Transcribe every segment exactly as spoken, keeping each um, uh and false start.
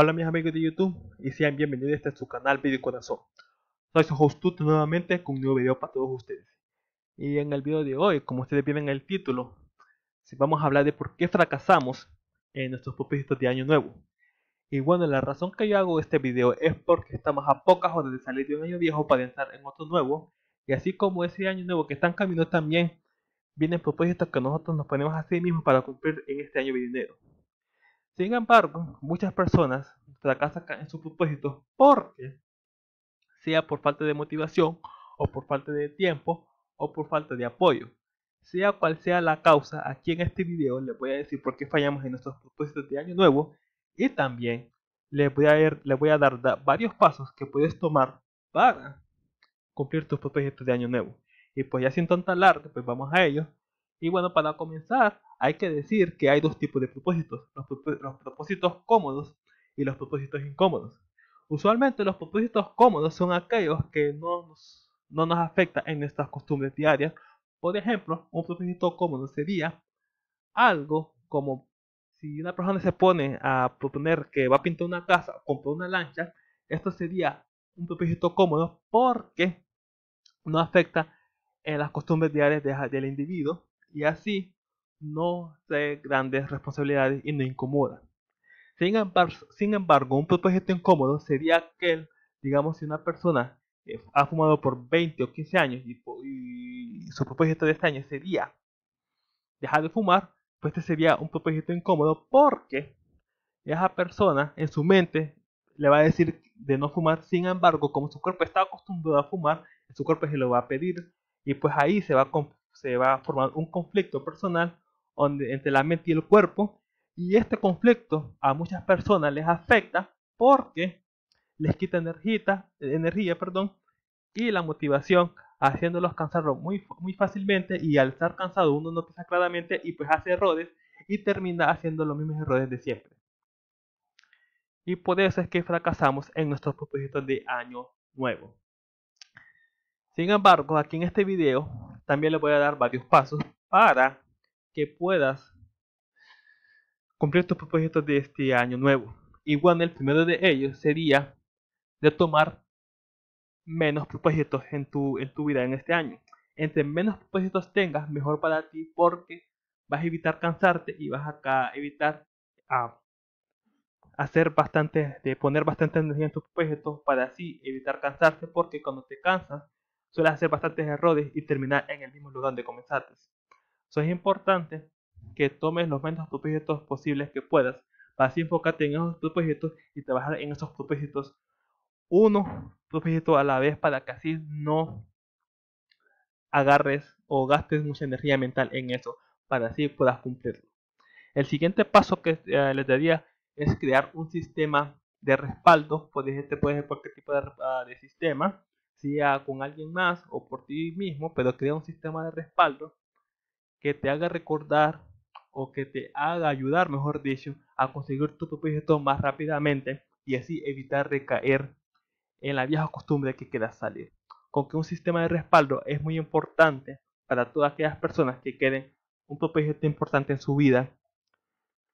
Hola mis amigos de YouTube y sean bienvenidos a este su canal Vida Y Corazón. Soy su host Tuto nuevamente con un nuevo video para todos ustedes. Y en el video de hoy, como ustedes ven en el título, vamos a hablar de por qué fracasamos en nuestros propósitos de año nuevo. Y bueno, la razón que yo hago este video es porque estamos a pocas horas de salir de un año viejo para entrar en otro nuevo. Y así como ese año nuevo que está en camino, también vienen propósitos que nosotros nos ponemos a sí mismos para cumplir en este año venidero. Sin embargo, muchas personas fracasan en sus propósitos porque, sea por falta de motivación, o por falta de tiempo, o por falta de apoyo. Sea cual sea la causa, aquí en este video les voy a decir por qué fallamos en nuestros propósitos de año nuevo. Y también les voy a, ir, les voy a dar da, varios pasos que puedes tomar para cumplir tus propósitos de año nuevo. Y pues ya sin tanta alarde, pues vamos a ello. Y bueno, para comenzar, hay que decir que hay dos tipos de propósitos, los, los propósitos cómodos y los propósitos incómodos. Usualmente los propósitos cómodos son aquellos que no nos, no nos afectan en nuestras costumbres diarias. Por ejemplo, un propósito cómodo sería algo como si una persona se pone a proponer que va a pintar una casa o comprar una lancha. Esto sería un propósito cómodo porque no afecta en las costumbres diarias de, del individuo. Y así no trae grandes responsabilidades y no incomoda. Sin embargo, sin embargo, un propósito incómodo sería aquel, digamos, si una persona eh, ha fumado por veinte o quince años y, y su propósito de este año sería dejar de fumar, pues este sería un propósito incómodo porque esa persona en su mente le va a decir de no fumar. Sin embargo, como su cuerpo está acostumbrado a fumar, su cuerpo se lo va a pedir y pues ahí se va a se va a formar un conflicto personal donde, entre la mente y el cuerpo, y este conflicto a muchas personas les afecta porque les quita energía, energía perdón, y la motivación, haciéndolos cansar muy, muy fácilmente, y al estar cansado uno no piensa claramente y pues hace errores y termina haciendo los mismos errores de siempre. Y por eso es que fracasamos en nuestros propósitos de año nuevo. Sin embargo, aquí en este video también les voy a dar varios pasos para que puedas cumplir tus propósitos de este año nuevo. Y bueno, el primero de ellos sería de tomar menos propósitos en tu, en tu vida en este año. Entre menos propósitos tengas, mejor para ti, porque vas a evitar cansarte y vas a evitar a hacer bastante, de poner bastante energía en tus propósitos para así evitar cansarte, porque cuando te cansas sueles hacer bastantes errores y terminar en el mismo lugar donde comenzaste. Eso es importante, que tomes los menos propósitos posibles que puedas, para así enfocarte en esos propósitos y trabajar en esos propósitos, uno propósito a la vez, para que así no agarres o gastes mucha energía mental en eso, para así puedas cumplirlo. El siguiente paso que eh, les daría es crear un sistema de respaldo. Puedes, te puedes hacer cualquier tipo de, de sistema, sea con alguien más o por ti mismo, pero crea un sistema de respaldo que te haga recordar o que te haga ayudar, mejor dicho, a conseguir tu propósito más rápidamente y así evitar recaer en la vieja costumbre que quieras salir. Con que un sistema de respaldo es muy importante para todas aquellas personas que quieren un propósito importante en su vida,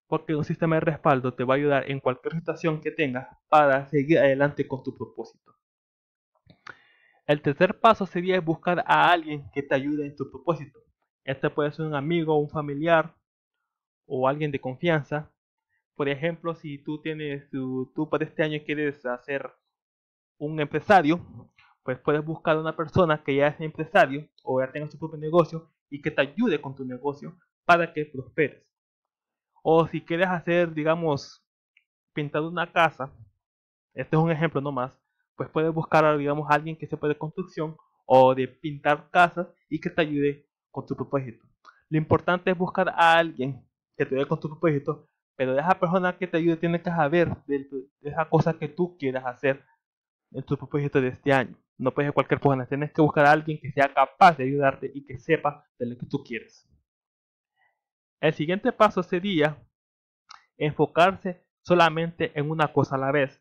porque un sistema de respaldo te va a ayudar en cualquier situación que tengas para seguir adelante con tu propósito. El tercer paso sería buscar a alguien que te ayude en tu propósito. Este puede ser un amigo, un familiar o alguien de confianza. Por ejemplo, si tú tienes tú, tú para este año quieres hacer un empresario, pues puedes buscar a una persona que ya es empresario o ya tenga su propio negocio y que te ayude con tu negocio para que prosperes. O si quieres hacer, digamos, pintar una casa, este es un ejemplo nomás, pues puedes buscar, digamos, a alguien que sepa de construcción o de pintar casas y que te ayude con tu propósito. Lo importante es buscar a alguien que te ayude con tu propósito, pero de esa persona que te ayude tiene que saber de, de esa cosa que tú quieras hacer en tu propósito de este año. No puedes ser cualquier persona, tienes que buscar a alguien que sea capaz de ayudarte y que sepa de lo que tú quieres. El siguiente paso sería enfocarse solamente en una cosa a la vez.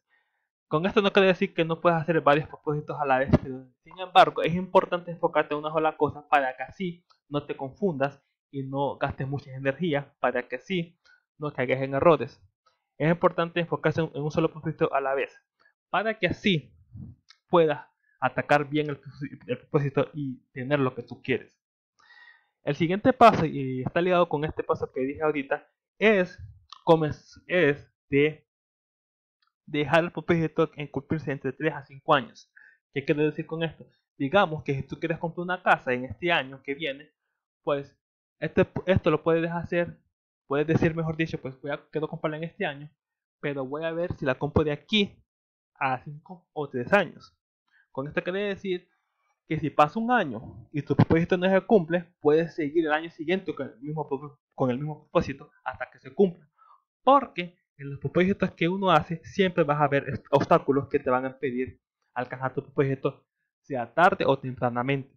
Con esto no quiere decir que no puedas hacer varios propósitos a la vez, pero sin embargo es importante enfocarte en una sola cosa para que así no te confundas y no gastes mucha energía, para que así no caigas en errores. Es importante enfocarse en un solo propósito a la vez, para que así puedas atacar bien el, el propósito y tener lo que tú quieres. El siguiente paso, y está ligado con este paso que dije ahorita, es, es de dejar el propósito en cumplirse entre tres a cinco años. ¿Qué quiero decir con esto? Digamos que si tú quieres comprar una casa en este año que viene, pues este, esto lo puedes hacer, puedes decir mejor dicho, pues voy a, quiero comprarla en este año, pero voy a ver si la compro de aquí a cinco o tres años. Con esto quiere decir que si pasa un año y tu propósito no se cumple, puedes seguir el año siguiente con el mismo, con el mismo propósito hasta que se cumpla. Porque en los propósitos que uno hace siempre vas a ver obstáculos que te van a impedir alcanzar tu propósito, sea tarde o tempranamente.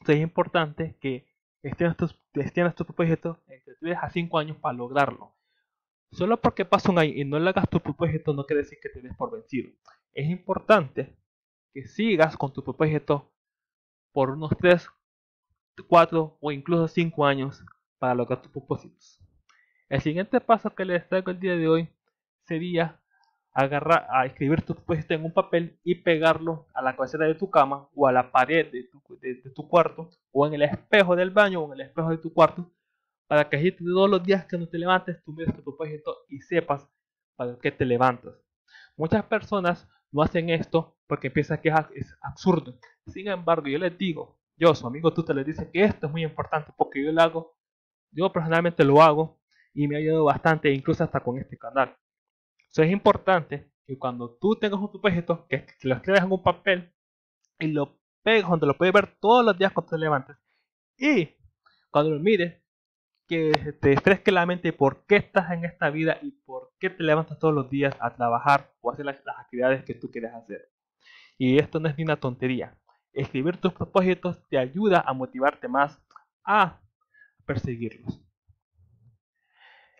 Entonces es importante que gestiones tus, gestiones tus propósitos entre tres a cinco años para lograrlo. Solo porque pasa un año y no le hagas tu propósito no quiere decir que te des por vencido. Es importante que sigas con tu propósito por unos tres, cuatro o incluso cinco años para lograr tus propósitos. El siguiente paso que les traigo el día de hoy sería agarrar a escribir tu propósito en un papel y pegarlo a la cabecera de tu cama o a la pared de tu, de, de tu cuarto, o en el espejo del baño o en el espejo de tu cuarto, para que así todos los días que no te levantes tú mires tu propósito y sepas para qué te levantas. Muchas personas no hacen esto porque piensan que es absurdo. Sin embargo, yo les digo, yo, su amigo Tuto, les dice que esto es muy importante porque yo lo hago, yo personalmente lo hago y me ha ayudado bastante, incluso hasta con este canal. Entonces es importante que cuando tú tengas un propósito, que lo escribas en un papel y lo pegas donde lo puedes ver todos los días cuando te levantes. Y cuando lo mires, que te refresque la mente por qué estás en esta vida y por qué te levantas todos los días a trabajar o hacer las, las actividades que tú quieres hacer. Y esto no es ni una tontería. Escribir tus propósitos te ayuda a motivarte más a perseguirlos.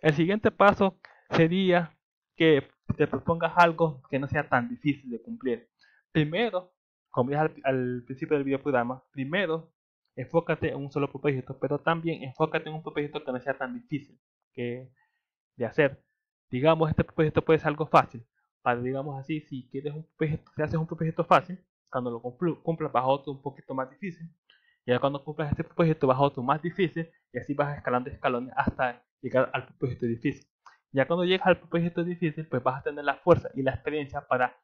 El siguiente paso sería que te propongas algo que no sea tan difícil de cumplir. Primero, como dije al, al principio del video programa, primero enfócate en un solo propósito, pero también enfócate en un propósito que no sea tan difícil que, de hacer. Digamos, este propósito puede ser algo fácil. Para, digamos así, si quieres un propósito, si haces un propósito fácil, cuando lo cumplas vas a otro un poquito más difícil. Y ahora cuando cumplas este propósito vas a otro más difícil. Y así vas escalando escalones hasta llegar al propósito difícil. Ya cuando llegas al propósito difícil, pues vas a tener la fuerza y la experiencia para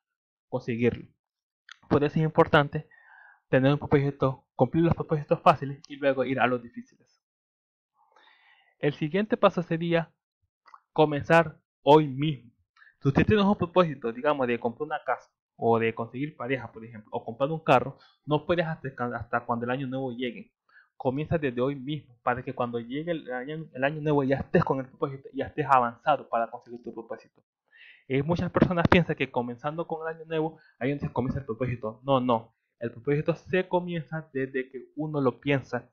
conseguirlo. Por eso es importante tener un propósito, cumplir los propósitos fáciles y luego ir a los difíciles. El siguiente paso sería comenzar hoy mismo. Si usted tiene un propósito, digamos, de comprar una casa o de conseguir pareja, por ejemplo, o comprar un carro, no esperes hasta, hasta cuando el año nuevo llegue. Comienza desde hoy mismo, para que cuando llegue el año, el año nuevo ya estés con el propósito, ya estés avanzado para conseguir tu propósito. Eh, muchas personas piensan que comenzando con el año nuevo, ahí donde se comienza el propósito. No, no. El propósito se comienza desde que uno lo piensa.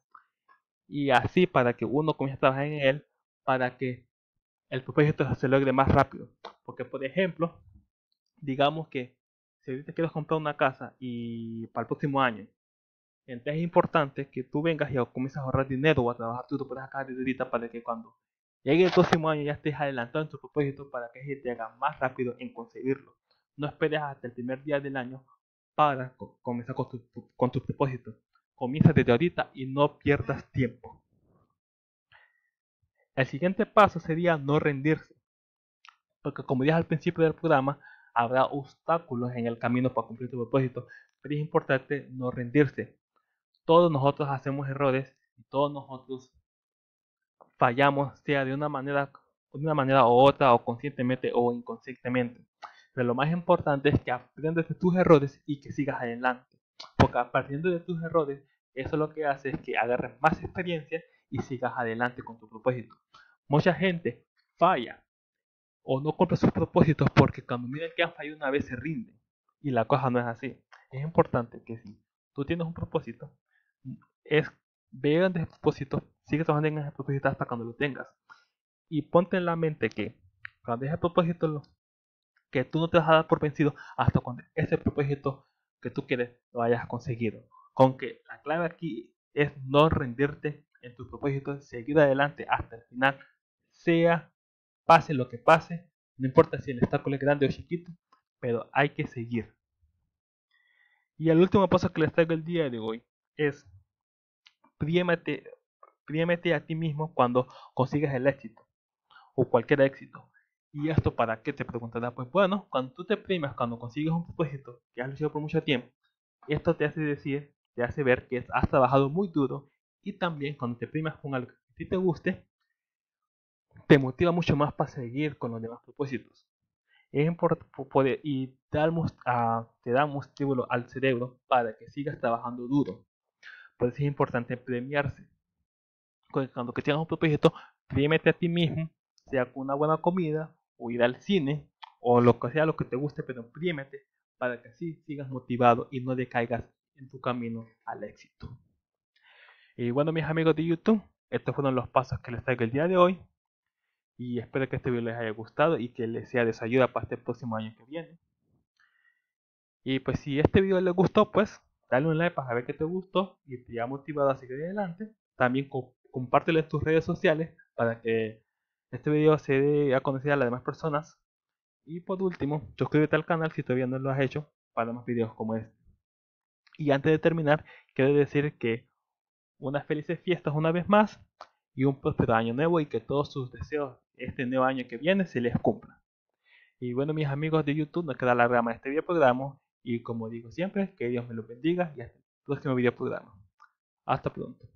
Y así para que uno comience a trabajar en él, para que el propósito se logre más rápido. Porque, por ejemplo, digamos que si ahorita quieres comprar una casa y para el próximo año, entonces es importante que tú vengas y comiences a ahorrar dinero o a trabajar tú, tú puedes sacar desde ahorita para que cuando llegue el próximo año ya estés adelantado en tu propósito para que te haga más rápido en conseguirlo. No esperes hasta el primer día del año para comenzar con tus tu, con tu propósitos. Comienza desde ahorita y no pierdas tiempo. El siguiente paso sería no rendirse. Porque como dije al principio del programa, habrá obstáculos en el camino para cumplir tu propósito. Pero es importante no rendirse. Todos nosotros hacemos errores y todos nosotros fallamos, sea de una manera, de una manera u otra, o conscientemente o inconscientemente. Pero lo más importante es que aprendas de tus errores y que sigas adelante. Porque aprendiendo de tus errores, eso lo que hace es que agarres más experiencia y sigas adelante con tu propósito. Mucha gente falla o no cumple sus propósitos porque cuando miran que han fallado una vez se rinden. Y la cosa no es así. Es importante que si tú tienes un propósito, es vean de ese propósito, sigue trabajando en ese propósito hasta cuando lo tengas. Y ponte en la mente que cuando ese propósito lo que tú no te vas a dar por vencido hasta cuando ese propósito que tú quieres lo hayas conseguido. Con que la clave aquí es no rendirte en tus propósitos, seguir adelante hasta el final, sea pase lo que pase, No importa si el obstáculo es grande o chiquito, pero hay que seguir. Y el último paso que les traigo el día de hoy es prímate, prímate a ti mismo cuando consigas el éxito o cualquier éxito. ¿Y esto para qué? Te preguntarás. Pues bueno, cuando tú te primas, cuando consigues un propósito que has luchado por mucho tiempo, esto te hace decir, te hace ver que has trabajado muy duro. Y también cuando te primas con algo que a ti te guste, te motiva mucho más para seguir con los demás propósitos. Es importante y damos, uh, te da un estímulo al cerebro para que sigas trabajando duro. Por eso es importante premiarse. Cuando que tengas un propósito, premiate a ti mismo, sea con una buena comida, o ir al cine, o lo que sea lo que te guste, pero premiate para que así sigas motivado y no decaigas en tu camino al éxito. Y bueno, mis amigos de YouTube, estos fueron los pasos que les traigo el día de hoy. Y espero que este video les haya gustado y que les sea de ayuda para este próximo año que viene. Y pues si este video les gustó, pues dale un like para saber que te gustó y te ha motivado a seguir adelante. También co compártelo en tus redes sociales para que este video se dé a conocer a las demás personas. Y por último, suscríbete al canal si todavía no lo has hecho para más videos como este. Y antes de terminar, quiero decir que unas felices fiestas una vez más y un próspero año nuevo, y que todos sus deseos este nuevo año que viene se les cumpla. Y bueno, mis amigos de YouTube, nos queda la rama de este video programa, y como digo siempre, que Dios me los bendiga y hasta el próximo video programa. Hasta pronto.